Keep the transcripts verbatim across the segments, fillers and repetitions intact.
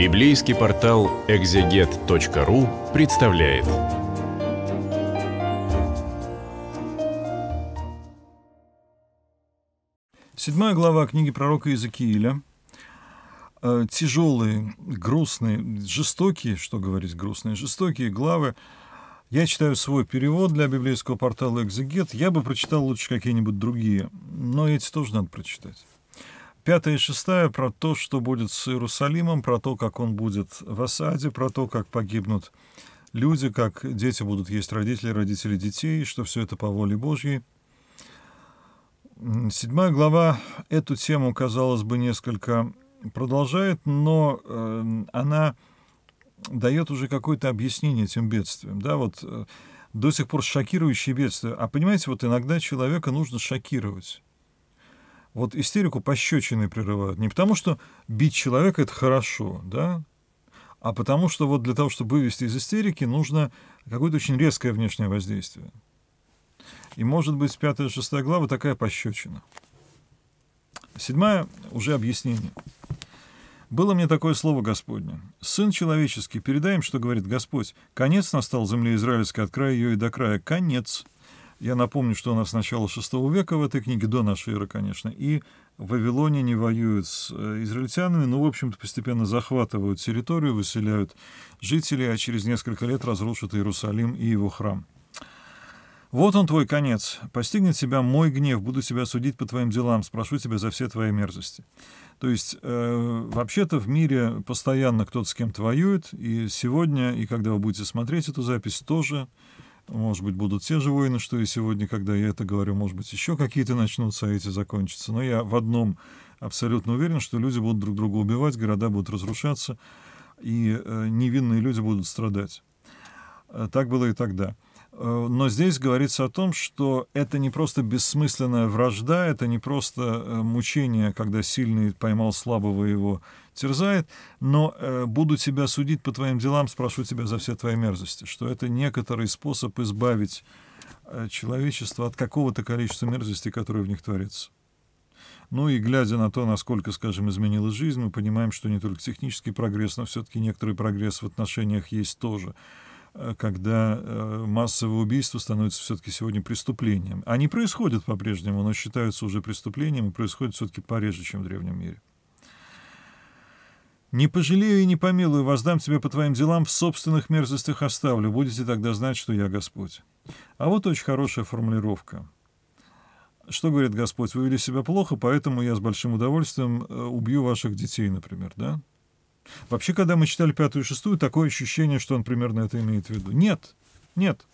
Библейский портал экзегет точка ру представляет. Седьмая глава книги пророка Иезекииля. Тяжелые, грустные, жестокие, что говорить, грустные, жестокие главы. Я читаю свой перевод для библейского портала «Экзегет». Я бы прочитал лучше какие-нибудь другие, но эти тоже надо прочитать. Пятая и шестая про то, что будет с Иерусалимом, про то, как он будет в осаде, про то, как погибнут люди, как дети будут есть родители, родители детей, что все это по воле Божьей. Седьмая глава эту тему, казалось бы, несколько продолжает, но э, она дает уже какое-то объяснение этим бедствиям. Да, вот, э, до сих пор шокирующие бедствия. А понимаете, вот иногда человека нужно шокировать. Вот истерику пощечины прерывают. Не потому, что бить человека – это хорошо, да? А потому, что вот для того, чтобы вывести из истерики, нужно какое-то очень резкое внешнее воздействие. И, может быть, пятая-шестая глава такая пощечина. Седьмая – уже объяснение. «Было мне такое слово Господне. Сын человеческий, передай им, что говорит Господь. Конец настал земле израильской от края ее и до края. Конец». Я напомню, что у нас начало шестого века в этой книге, до нашей эры, конечно, и в Вавилоне не воюют с израильтянами, но, в общем-то, постепенно захватывают территорию, выселяют жителей, а через несколько лет разрушат Иерусалим и его храм. «Вот он твой конец. Постигнет тебя мой гнев, буду тебя судить по твоим делам, спрошу тебя за все твои мерзости». То есть, э, вообще-то в мире постоянно кто-то с кем-то воюет, и сегодня, и когда вы будете смотреть эту запись, тоже... Может быть, будут те же войны, что и сегодня, когда я это говорю. Может быть, еще какие-то начнутся, а эти закончатся. Но я в одном абсолютно уверен, что люди будут друг друга убивать, города будут разрушаться, и невинные люди будут страдать. Так было и тогда. Но здесь говорится о том, что это не просто бессмысленная вражда, это не просто мучение, когда сильный поймал слабого и его терзает, но «буду тебя судить по твоим делам, спрошу тебя за все твои мерзости», что это некоторый способ избавить человечество от какого-то количества мерзостей, которые в них творится. Ну и глядя на то, насколько, скажем, изменилась жизнь, мы понимаем, что не только технический прогресс, но все-таки некоторый прогресс в отношениях есть тоже. Когда массовое убийство становится все-таки сегодня преступлением. Они происходят по-прежнему, но считаются уже преступлением и происходят все-таки пореже, чем в древнем мире. «Не пожалею и не помилую, воздам тебе по твоим делам, в собственных мерзостях оставлю, будете тогда знать, что я Господь». А вот очень хорошая формулировка. Что говорит Господь? «Вы вели себя плохо, поэтому я с большим удовольствием убью ваших детей, например, да?» Вообще, когда мы читали пятую и шестую, такое ощущение, что он примерно это имеет в виду. Нет, нет.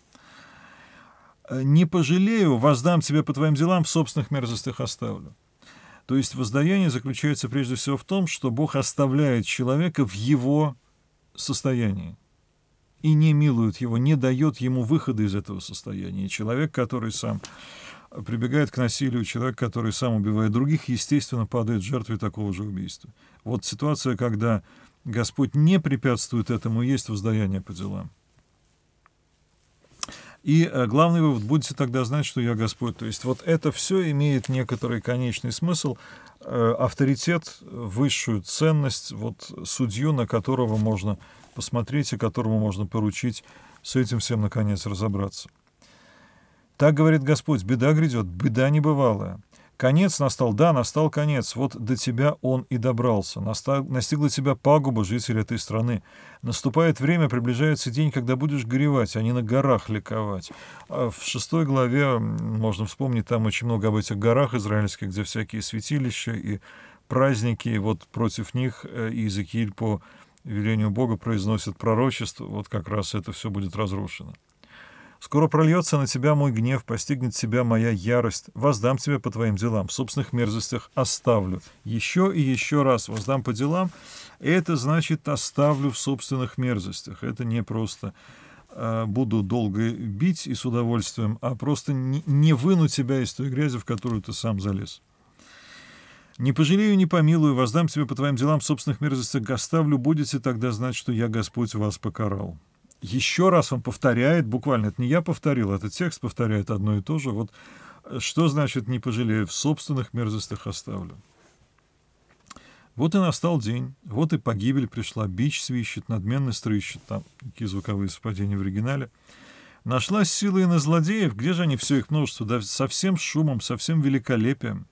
«Не пожалею, воздам тебе по твоим делам, в собственных мерзостях оставлю». То есть воздаяние заключается прежде всего в том, что Бог оставляет человека в его состоянии и не милует его, не дает ему выхода из этого состояния. И человек, который сам прибегает к насилию, человек, который сам убивает других, естественно, падает жертвой такого же убийства. Вот ситуация, когда Господь не препятствует этому, есть воздаяние по делам. И главный вывод, будете тогда знать, что я Господь. То есть вот это все имеет некоторый конечный смысл, авторитет, высшую ценность, вот судью, на которого можно посмотреть и которому можно поручить с этим всем, наконец, разобраться. «Так говорит Господь, беда грядет, беда небывалая. Конец настал, да, настал конец, вот до тебя он и добрался. Настал, настигла тебя пагуба, житель этой страны. Наступает время, приближается день, когда будешь горевать, а не на горах ликовать». В шестой главе, можно вспомнить, там очень много об этих горах израильских, где всякие святилища и праздники, и вот против них Иезекииль по велению Бога произносит пророчество, вот как раз это все будет разрушено. «Скоро прольется на тебя мой гнев, постигнет тебя моя ярость. Воздам тебя по твоим делам, в собственных мерзостях оставлю». Еще и еще раз воздам по делам. Это значит оставлю в собственных мерзостях. Это не просто э, буду долго бить и с удовольствием, а просто не, не выну тебя из той грязи, в которую ты сам залез. «Не пожалею, не помилую, воздам тебе по твоим делам, в собственных мерзостях оставлю. Будете тогда знать, что я Господь вас покарал». Еще раз он повторяет, буквально, это не я повторил, этот текст повторяет одно и то же. Вот что значит «не пожалею, в собственных мерзостях оставлю». Вот и настал день, вот и погибель пришла, бич свищет, надменный стрыщет, там такие звуковые совпадения в оригинале. Нашлась сила и на злодеев, где же они, все их множество, да, со всем шумом, со всем великолепием.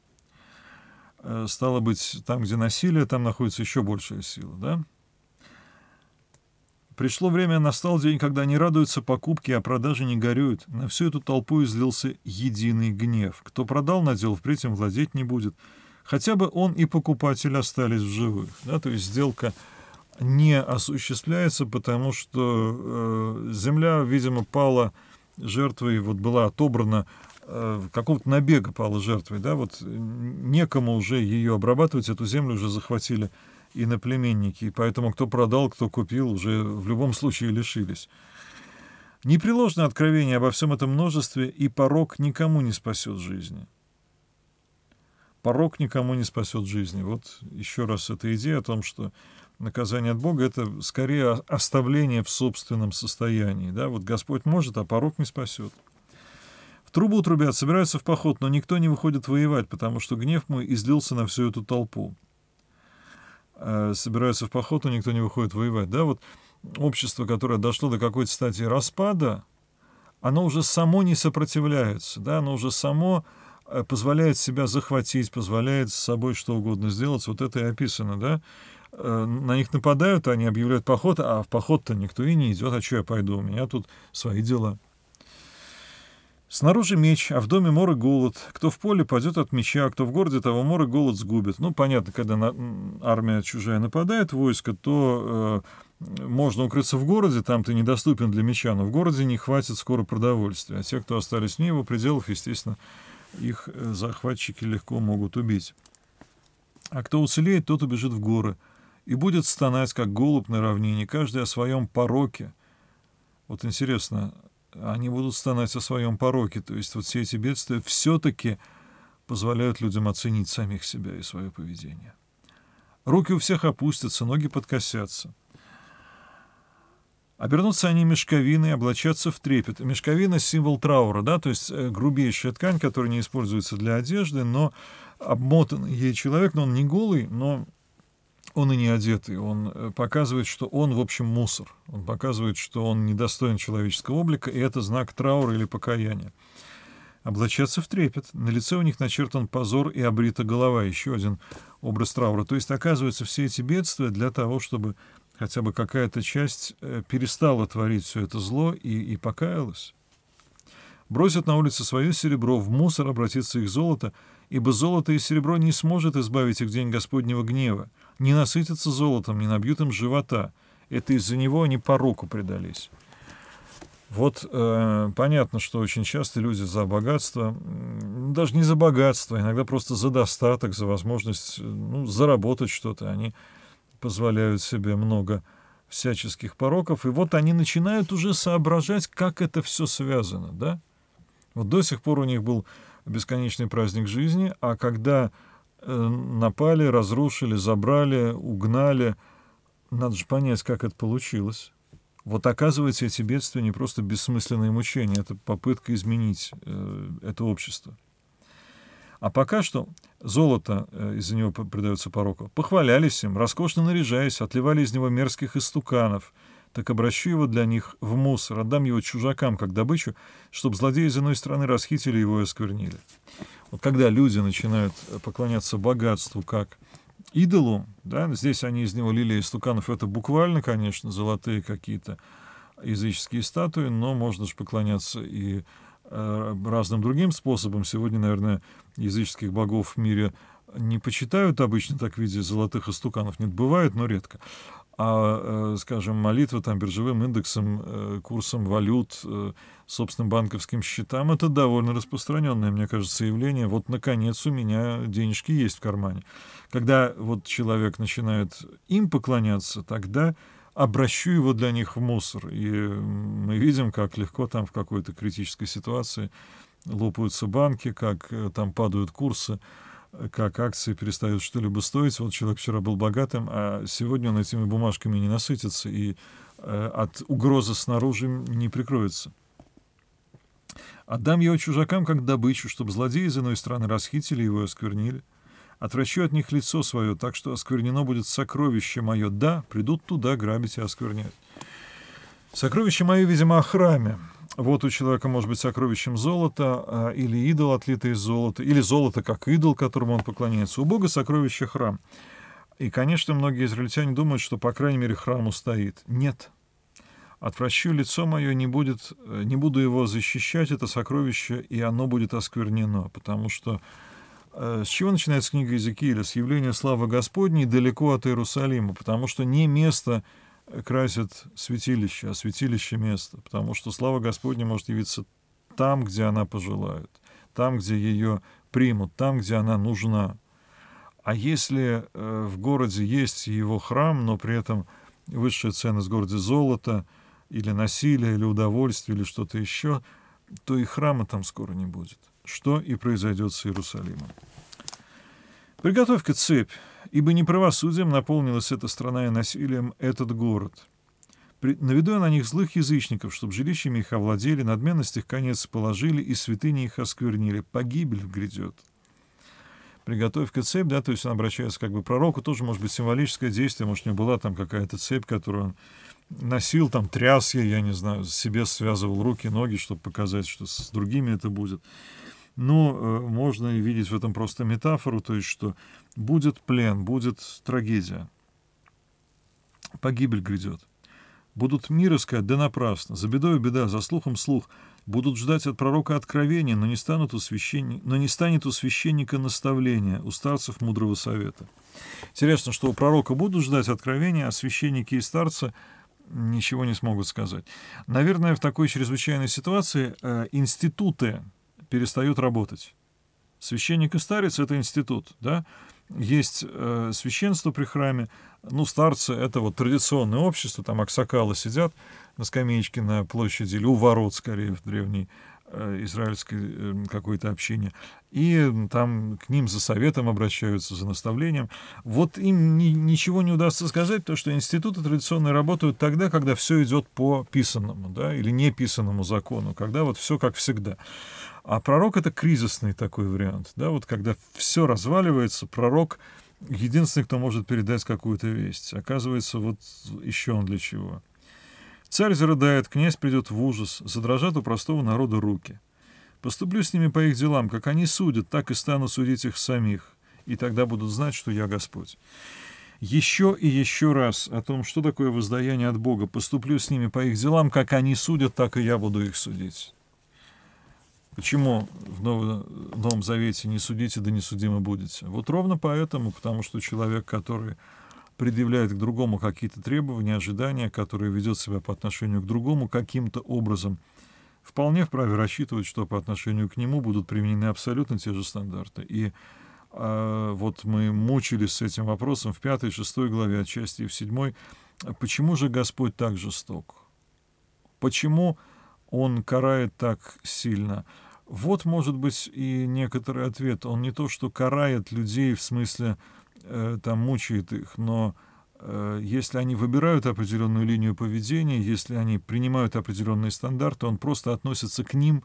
Стало быть, там, где насилие, там находится еще большая сила, да? Пришло время, настал день, когда не радуются покупке, а продажи не горюют. На всю эту толпу излился единый гнев. Кто продал, надел, впредь им владеть не будет. Хотя бы он и покупатель остались в живых. Да? То есть сделка не осуществляется, потому что э, земля, видимо, пала жертвой, вот была отобрана, э, какого-то набега пала жертвой. Да? Вот некому уже ее обрабатывать, эту землю уже захватили иноплеменники, и поэтому кто продал, кто купил, уже в любом случае лишились. Непреложное откровение обо всем этом множестве, и порок никому не спасет жизни. Порок никому не спасет жизни. Вот еще раз эта идея о том, что наказание от Бога — это скорее оставление в собственном состоянии. Да? Вот Господь может, а порок не спасет. В трубу трубят, собираются в поход, но никто не выходит воевать, потому что гнев мой излился на всю эту толпу. Собираются в поход, но никто не выходит воевать. Да, вот общество, которое дошло до какой-то стадии распада, оно уже само не сопротивляется, да, оно уже само позволяет себя захватить, позволяет с собой что угодно сделать. Вот это и описано, да. На них нападают, они объявляют поход, а в поход-то никто и не идет. А что я пойду? У меня тут свои дела. Снаружи меч, а в доме мор и голод. Кто в поле, падет от меча, кто в городе, того мор и голод сгубит. Ну, понятно, когда на... армия чужая нападает, войско, то э, можно укрыться в городе, там ты недоступен для меча, но в городе не хватит скоро продовольствия. А те, кто остались вне его пределов, естественно, их захватчики легко могут убить. А кто уцелеет, тот убежит в горы и будет стонать, как голубь на равнине, каждый о своем пороке. Вот интересно... Они будут стонать о своем пороке. То есть вот все эти бедствия все-таки позволяют людям оценить самих себя и свое поведение. Руки у всех опустятся, ноги подкосятся. Обернутся они мешковиной, облачатся в трепет. Мешковина — символ траура, да, то есть грубейшая ткань, которая не используется для одежды, но обмотан ей человек, но он не голый, но он и не одетый, он показывает, что он, в общем, мусор. Он показывает, что он недостоин человеческого облика, и это знак траура или покаяния. Облачаться в трепет. На лице у них начертан позор и обрита голова. Еще один образ траура. То есть, оказывается, все эти бедствия для того, чтобы хотя бы какая-то часть перестала творить все это зло и, и покаялась. Бросят на улице свое серебро, в мусор обратится их золото, ибо золото и серебро не сможет избавить их в день Господнего гнева. Не насытятся золотом, не набьют им живота. Это из-за него они пороку предались. Вот э, понятно, что очень часто люди за богатство, даже не за богатство, иногда просто за достаток, за возможность, ну, заработать что-то, они позволяют себе много всяческих пороков. И вот они начинают уже соображать, как это все связано. Да? Вот до сих пор у них был бесконечный праздник жизни, а когда... напали, разрушили, забрали, угнали. Надо же понять, как это получилось. Вот оказывается, эти бедствия не просто бессмысленные мучения, это попытка изменить э, это общество. А пока что золото, э, из-за него предается пороку, похвалялись им, роскошно наряжаясь, отливали из него мерзких истуканов. Так обращу его для них в мусор, отдам его чужакам как добычу, чтобы злодеи из иной страны расхитили его и осквернили. Вот когда люди начинают поклоняться богатству как идолу, да, здесь они из него лили истуканов, это буквально, конечно, золотые какие-то языческие статуи, но можно же поклоняться и э, разным другим способом. Сегодня, наверное, языческих богов в мире не почитают обычно так в виде золотых истуканов. Нет, бывает, но редко. А, скажем, молитва там биржевым индексом, курсом валют, собственным банковским счетам — это довольно распространенное, мне кажется, явление. Вот, наконец, у меня денежки есть в кармане. Когда вот человек начинает им поклоняться, тогда обращу его для них в мусор. И мы видим, как легко там в какой-то критической ситуации лопаются банки, как там падают курсы, как акции перестают что-либо стоить. Вот человек вчера был богатым, а сегодня он этими бумажками не насытится и э, от угрозы снаружи не прикроется. «Отдам его чужакам как добычу, чтобы злодеи из иной страны расхитили его и осквернили. Отвращу от них лицо свое, так что осквернено будет сокровище мое. Да, придут туда грабить и осквернять. Сокровище мое, видимо, о храме. Вот у человека может быть сокровищем золото, или идол, отлитый из золота, или золото, как идол, которому он поклоняется. У Бога сокровище храм. И, конечно, многие израильтяне думают, что, по крайней мере, храм устоит. Нет. Отвращу лицо мое, не, будет, не буду его защищать, это сокровище, и оно будет осквернено. Потому что с чего начинается книга Иезекииля? С явления славы Господней далеко от Иерусалима, потому что не место красит святилище, а святилище место, потому что слава Господня может явиться там, где она пожелает, там, где ее примут, там, где она нужна. А если в городе есть его храм, но при этом высшая ценность в городе золото, или насилие, или удовольствие, или что-то еще, то и храма там скоро не будет. Что и произойдет с Иерусалимом. «Приготовь-ка цепь, ибо неправосудием наполнилась эта страна и насилием этот город. Наведу я на них злых язычников, чтобы жилищами их овладели, надменность их конец положили, и святыни их осквернили. Погибель грядет». «Приготовь-ка цепь», да, то есть он обращается как бы к пророку, тоже может быть символическое действие, может, у него была там какая-то цепь, которую он носил, там тряс ей, я не знаю, себе связывал руки, ноги, чтобы показать, что с другими это будет. Но э, можно и видеть в этом просто метафору, то есть что будет плен, будет трагедия, погибель грядет. Будут мир искать, да напрасно, за бедою беда, за слухом слух. Будут ждать от пророка откровения, но не, станут у священни... но не станет у священника наставления, у старцев мудрого совета. Интересно, что у пророка будут ждать откровения, а священники и старцы ничего не смогут сказать. Наверное, в такой чрезвычайной ситуации э, институты перестают работать. Священник и старец — это институт, да? Есть э, священство при храме, ну, старцы — это вот традиционное общество, там аксакалы сидят на скамеечке на площади, или у ворот, скорее, в древней э, израильской э, какой-то общине, и там к ним за советом обращаются, за наставлением. Вот им ни, ничего не удастся сказать, потому что институты традиционные работают тогда, когда все идет по писанному, да, или неписанному закону, когда вот все как всегда. А пророк — это кризисный такой вариант, да, вот когда все разваливается, пророк — единственный, кто может передать какую-то весть. Оказывается, вот еще он для чего. Царь зарыдает, князь придет в ужас, задрожат у простого народа руки. Поступлю с ними по их делам, как они судят, так и стану судить их самих, и тогда будут знать, что я Господь. Еще и еще раз о том, что такое воздаяние от Бога. Поступлю с ними по их делам, как они судят, так и я буду их судить. Почему в Новом Завете «не судите, да не судимы будете»? Вот ровно поэтому, потому что человек, который предъявляет к другому какие-то требования, ожидания, который ведет себя по отношению к другому каким-то образом, вполне вправе рассчитывать, что по отношению к нему будут применены абсолютно те же стандарты. И э, вот мы мучились с этим вопросом в пятой, шестой главе, отчасти и в седьмой. Почему же Господь так жесток? Почему Он карает так сильно? Вот, может быть, и некоторый ответ. Он не то, что карает людей, в смысле, э, там, мучает их, но э, если они выбирают определенную линию поведения, если они принимают определенные стандарты, он просто относится к ним,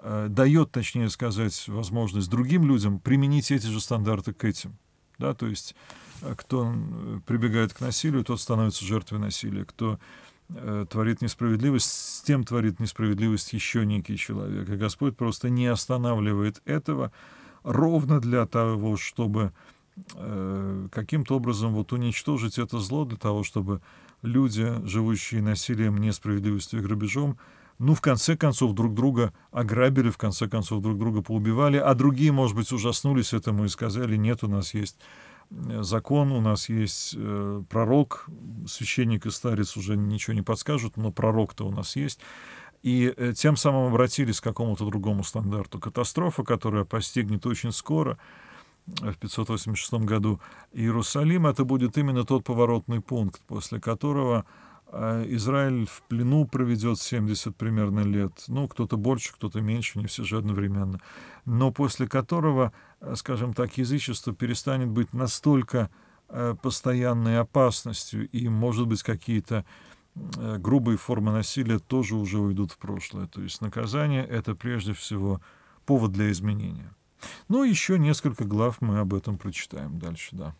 э, дает, точнее сказать, возможность другим людям применить эти же стандарты к этим. Да? То есть, кто прибегает к насилию, тот становится жертвой насилия, кто творит несправедливость, с тем творит несправедливость еще некий человек. И Господь просто не останавливает этого ровно для того, чтобы э, каким-то образом вот уничтожить это зло, для того, чтобы люди, живущие насилием, несправедливостью и грабежом, ну, в конце концов, друг друга ограбили, в конце концов, друг друга поубивали, а другие, может быть, ужаснулись этому и сказали: «Нет, у нас есть закон, у нас есть э, пророк, священник и старец уже ничего не подскажут, но пророк-то у нас есть». И э, тем самым обратились к какому-то другому стандарту. Катастрофа, которая постигнет очень скоро, в пятьсот восемьдесят шестом году, Иерусалим, это будет именно тот поворотный пункт, после которого э, Израиль в плену проведет семьдесят примерно лет. Ну, кто-то больше, кто-то меньше, не все же одновременно. Но после которого, скажем так, язычество перестанет быть настолько э, постоянной опасностью, и, может быть, какие-то э, грубые формы насилия тоже уже уйдут в прошлое. То есть наказание — это прежде всего повод для изменения. Но еще несколько глав мы об этом прочитаем дальше, да.